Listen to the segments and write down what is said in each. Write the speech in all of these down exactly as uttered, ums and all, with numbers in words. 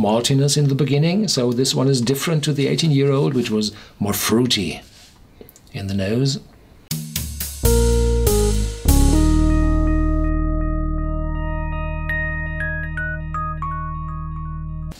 maltiness in the beginning. So this one is different to the eighteen year old, which was more fruity in the nose.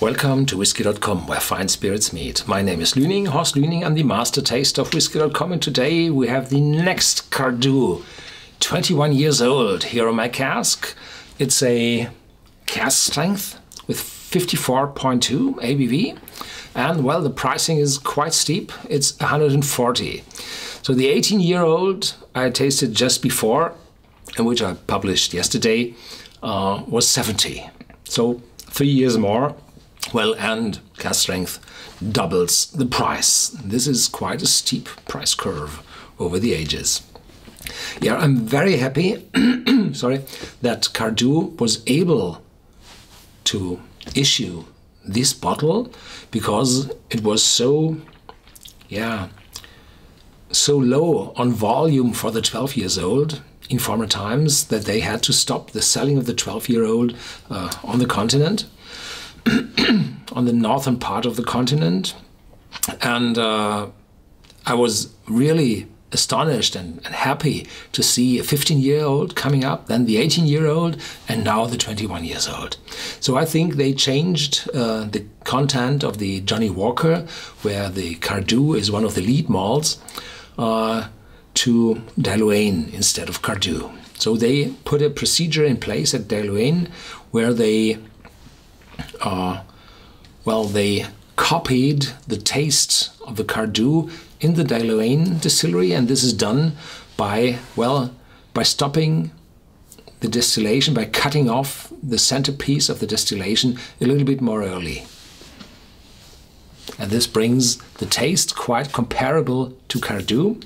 Welcome to Whisky dot com, where fine spirits meet. My name is Lüning, Horst Lüning. I'm the master taster of Whisky dot com, and today we have the next Cardhu, twenty-one years old. Here on my cask. It's a cask strength with fifty-four point two A B V, and well, the pricing is quite steep. It's one hundred forty. So the eighteen year old I tasted just before, and which I published yesterday, uh, was seventy. So three years more. Well, and cask strength doubles the price. This is quite a steep price curve over the ages. Yeah, I'm very happy sorry, that Cardhu was able to issue this bottle, because it was so, yeah, so low on volume for the twelve years old in former times that they had to stop the selling of the twelve year old uh, on the continent. On the northern part of the continent. And uh, I was really astonished and, and happy to see a fifteen year old coming up, then the eighteen year old, and now the twenty-one years old. So I think they changed uh, the content of the Johnny Walker, where the Cardhu is one of the lead malts, uh, to Dalwhinnie instead of Cardhu. So they put a procedure in place at Dalwhinnie where they Uh, well, they copied the taste of the Cardhu in the Dalwhinnie distillery, and this is done by, well, by stopping the distillation, by cutting off the centerpiece of the distillation a little bit more early. And this brings the taste quite comparable to Cardhu,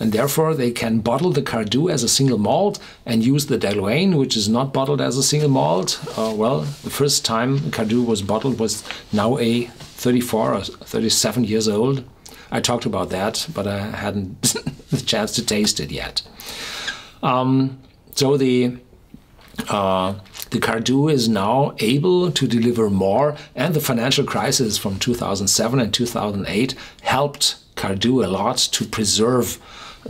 and therefore they can bottle the Cardhu as a single malt and use the Dalwhinnie, which is not bottled as a single malt. Uh, well, the first time Cardhu was bottled was now a thirty-four or thirty-seven years old. I talked about that, but I hadn't the chance to taste it yet. Um, so the Uh, the Cardhu is now able to deliver more, and the financial crisis from two thousand seven and two thousand eight helped Cardhu a lot to preserve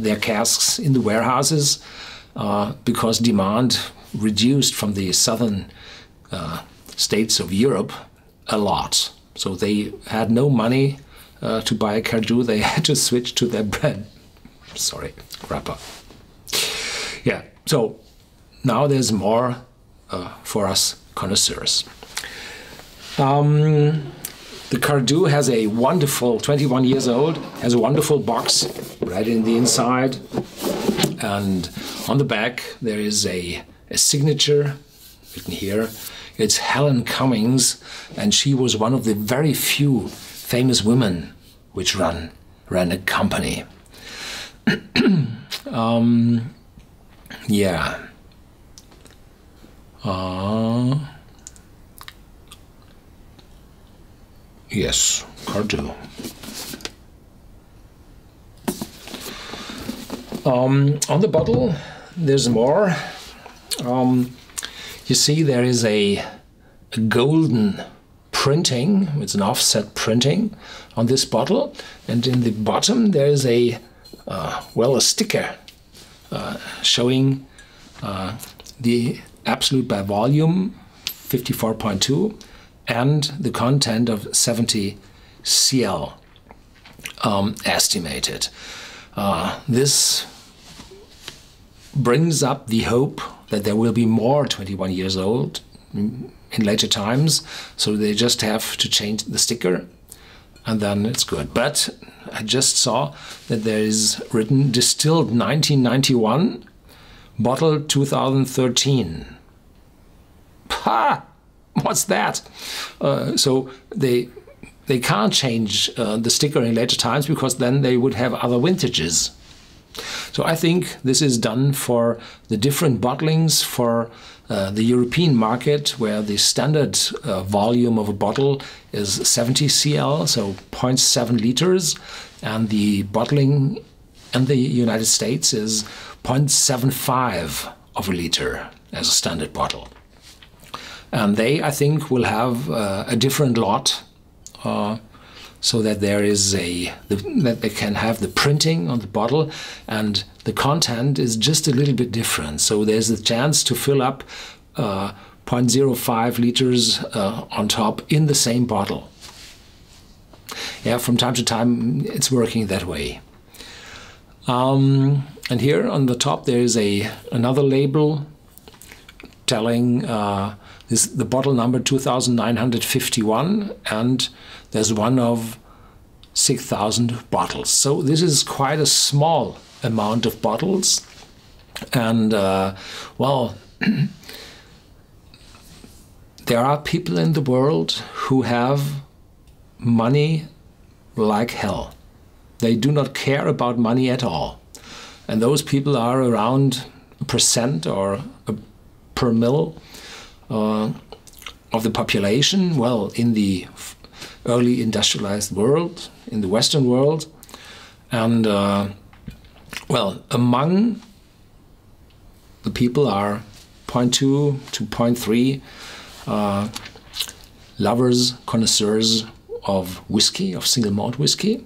their casks in the warehouses, uh, because demand reduced from the southern uh, states of Europe a lot. So they had no money uh, to buy Cardhu. They had to switch to their bread. Sorry, wrapper. Yeah, so now there's more uh, for us connoisseurs. Um, the Cardhu has a wonderful, twenty-one years old, has a wonderful box right in the inside. And on the back there is a, a signature written here. It's Helen Cummings, and she was one of the very few famous women which run, ran a company. um, yeah. Uh, yes, Cardhu. Um, on the bottle, there's more. Um, you see, there is a, a golden printing. It's an offset printing on this bottle, and in the bottom there is a uh, well, a sticker uh, showing uh, the absolute by volume fifty-four point two and the content of seventy C L um, estimated. Uh, this brings up the hope that there will be more twenty-one years old in later times, so they just have to change the sticker and then it's good. But I just saw that there is written distilled nineteen ninety-one, bottled two thousand thirteen. Ha! What's that? Uh, so they they can't change uh, the sticker in later times, because then they would have other vintages. So I think this is done for the different bottlings for uh, the European market, where the standard uh, volume of a bottle is seventy C L, so zero point seven liters, and the bottling in the United States is zero point seven five of a liter as a standard bottle. and they, I think, will have uh, a different lot, uh, so that there is a the, that they can have the printing on the bottle, and the content is just a little bit different. So there's a chance to fill up uh, zero point zero five liters uh, on top in the same bottle. Yeah, from time to time it's working that way. Um, and here on the top there is a another label telling uh, this, the bottle number two thousand nine hundred fifty-one, and there's one of six thousand bottles. So this is quite a small amount of bottles, and uh, well, there are people in the world who have money like hell. They do not care about money at all. And those people are around a percent or a per mil uh, of the population. Well, in the early industrialized world, in the Western world. And uh, well, among the people are zero point two to zero point three uh, lovers, connoisseurs of whiskey, of single malt whiskey.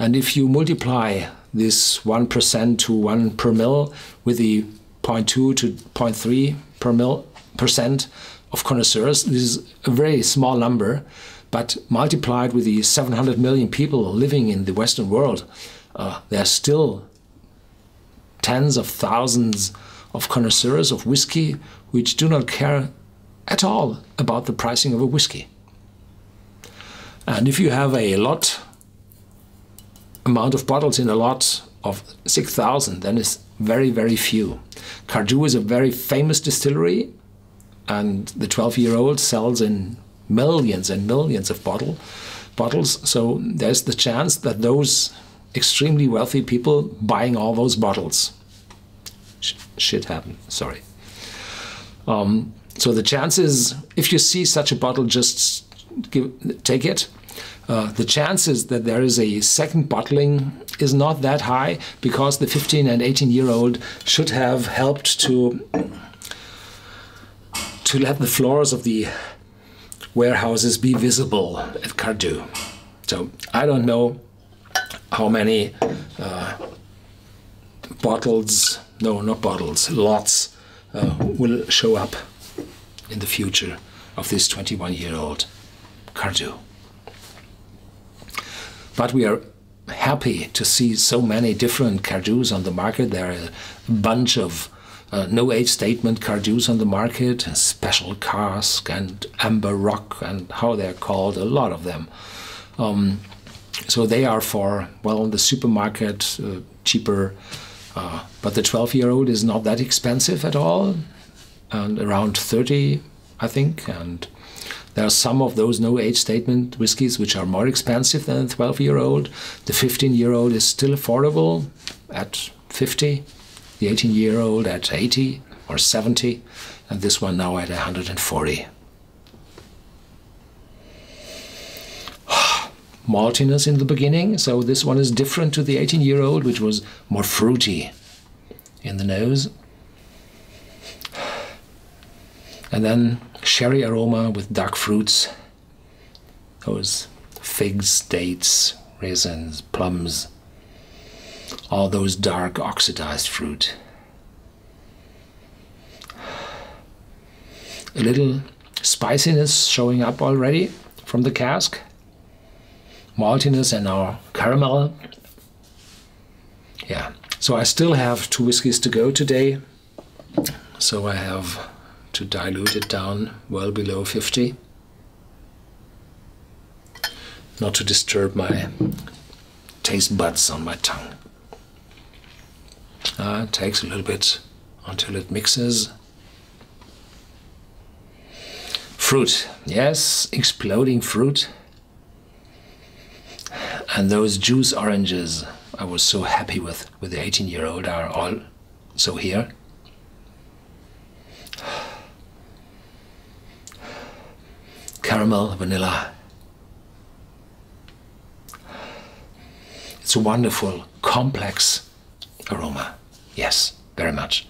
And if you multiply this one percent to one per mil with the zero point two to zero point three per mil percent of connoisseurs, this is a very small number, but multiplied with the seven hundred million people living in the Western world, uh, there are still tens of thousands of connoisseurs of whiskey which do not care at all about the pricing of a whiskey. And if you have a lot amount of bottles in a lot of six thousand, then it's very, very few. Cardhu is a very famous distillery, and the twelve-year-old sells in millions and millions of bottle, bottles, so there's the chance that those extremely wealthy people buying all those bottles. Sh shit happened, sorry. Um, so the chance is, if you see such a bottle, just give, take it. Uh, the chances that there is a second bottling is not that high, because the fifteen and eighteen year old should have helped to to let the floors of the warehouses be visible at Cardhu. So I don't know how many uh, bottles, no, not bottles, lots uh, will show up in the future of this twenty-one year old Cardhu. But we are happy to see so many different Cardhus on the market. There are a bunch of uh, no-age statement Cardhus on the market, and special cask and amber rock and how they're called, a lot of them. Um, so they are for, well, the supermarket, uh, cheaper, uh, but the twelve-year-old is not that expensive at all, and around thirty, I think, and there are some of those no-age statement whiskies which are more expensive than the twelve-year-old. The fifteen-year-old is still affordable at fifty, the eighteen-year-old at eighty or seventy, and this one now at one hundred forty. Maltiness in the beginning, so this one is different to the eighteen-year-old, which was more fruity in the nose. And then sherry aroma with dark fruits, those figs, dates, raisins, plums, all those dark oxidized fruit. A little spiciness showing up already from the cask, maltiness and our caramel. Yeah, so I still have two whiskies to go today, so I have to dilute it down well below fifty, not to disturb my taste buds on my tongue. Uh, it takes a little bit until it mixes. Fruit, yes, exploding fruit. And those juice oranges I was so happy with, with the eighteen-year-old, are all so here. Caramel, vanilla. It's a wonderful, complex aroma. Yes, very much.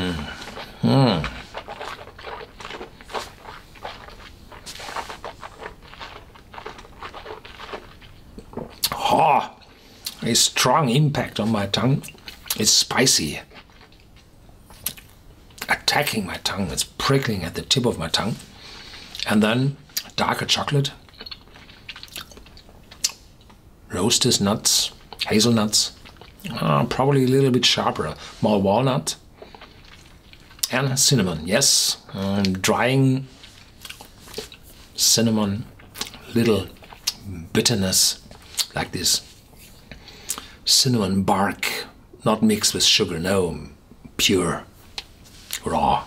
Mm. Mm. Oh, a strong impact on my tongue. It's spicy, attacking my tongue. It's prickling at the tip of my tongue. And then darker chocolate, roasted nuts, hazelnuts, uh, probably a little bit sharper, more walnut, and cinnamon. Yes, um, drying cinnamon, little bitterness like this. Cinnamon bark, not mixed with sugar, no, pure, raw.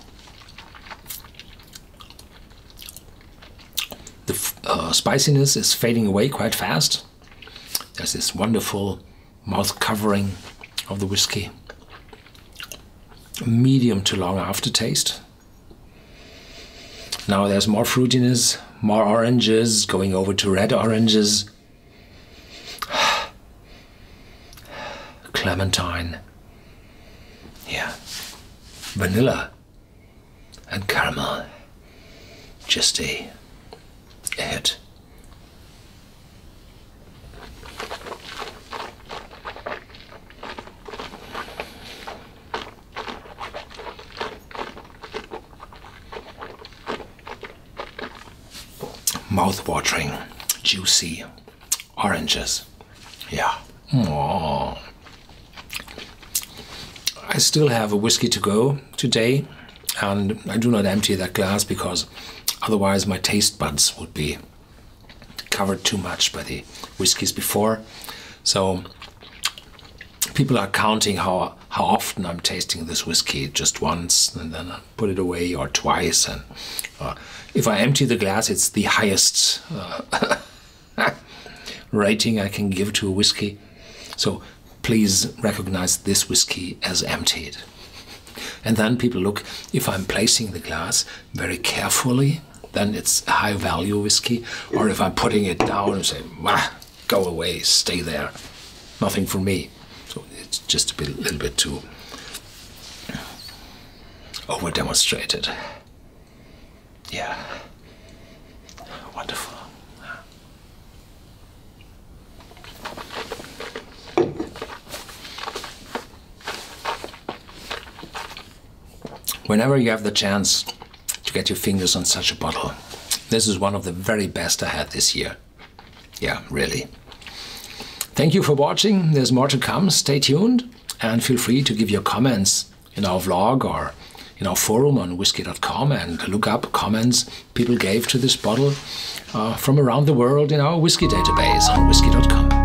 The uh, spiciness is fading away quite fast. There's this wonderful mouth covering of the whiskey. Medium to long aftertaste. Now there's more fruitiness, more oranges, going over to red oranges. Clementine. Yeah. Vanilla and caramel. Just a hit. Mouth-watering, juicy oranges. Yeah. Mm. I still have a whiskey to go today, and I do not empty that glass because otherwise my taste buds would be covered too much by the whiskeys before. So people are counting how, how often I'm tasting this whiskey, just once and then I put it away, or twice. And uh, if I empty the glass, it's the highest uh, rating I can give to a whiskey. So please recognize this whiskey as emptied. And then people look, if I'm placing the glass very carefully, then it's a high value whiskey. Or if I'm putting it down and say, "Wah, go away, stay there, nothing for me." So it's just a bit, a little bit too over demonstrated. Yeah, wonderful. Whenever you have the chance to get your fingers on such a bottle, this is one of the very best I had this year. Yeah, really. Thank you for watching. There's more to come. Stay tuned and feel free to give your comments in our vlog or in our forum on whisky dot com, and look up comments people gave to this bottle uh, from around the world in our whisky database on whisky dot com.